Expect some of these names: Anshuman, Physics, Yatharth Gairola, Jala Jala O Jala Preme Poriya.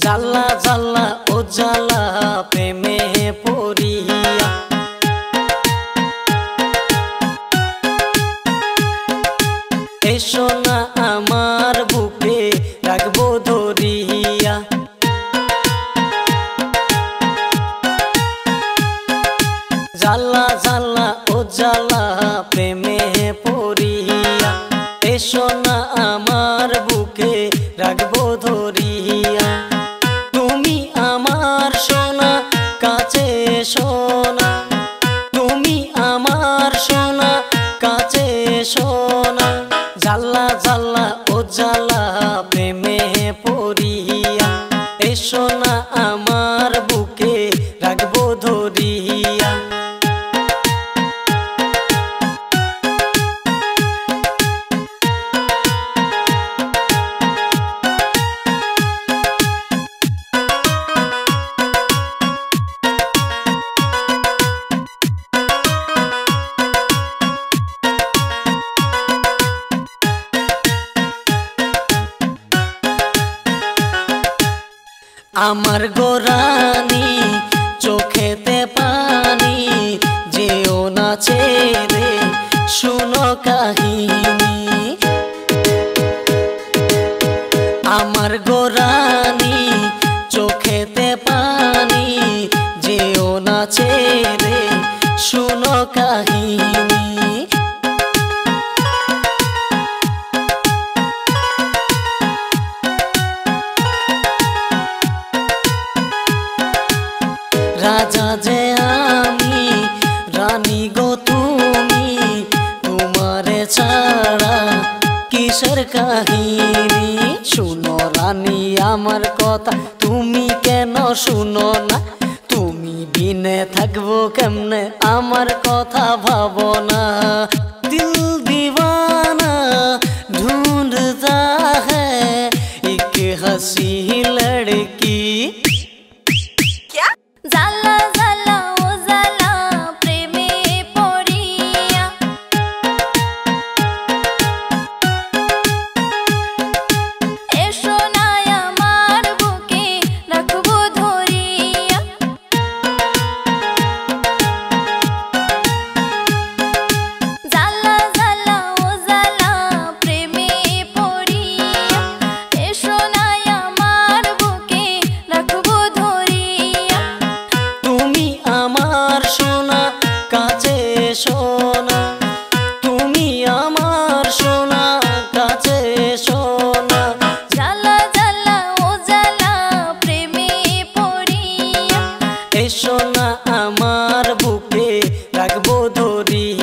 जाला जाला ओ जाला प्रेमे पोरिया। एसो ना आमार बुके राखबो धरिया, जाला जाला ओ जाला प्रेमे पोरिया। एसो ना आमार बुके राखबो धरिया, तुमी आमार सोना काछे एसो ना, तुमी आमार सोना काछे एसो ना। जाला जाला ओ जाला प्रेमे पोरिया, एसो ना आमार बुके राखबो धरिया। आमार गोरानी चोखेते पानी, जेओ ना छेड़े शुनो काहिनी। आमार गोरानी चोखेते पानी, जेओ ना छेड़े शुनो काहिनी। राजा जे आमी रानी गो तुमी, तुम्हारे छाड़ा किशोर काहिनी। सुनो रानी आमार कथा तुमी केनो सुनो ना, तुमी बिने थाकबो केमने आमार कथा भाबो ना। दिल दीवाना ढूंढता है एक हसी लड़की। जाला जाला ओ जाला प्रेमे पोरिया। एसो ना आमार बुके राखबो धरिया, जाला जाला ओ जाला प्रेमे पोरिया। एसो ना आमार बुके राखबो धरिया, आमार सोना काछे एसो ना, तुमी आमार सोना काछे एसो ना। जाला जाला ओ जाला प्रेमे पोरिया, एसो ना आमार बुके राखबो धरिया।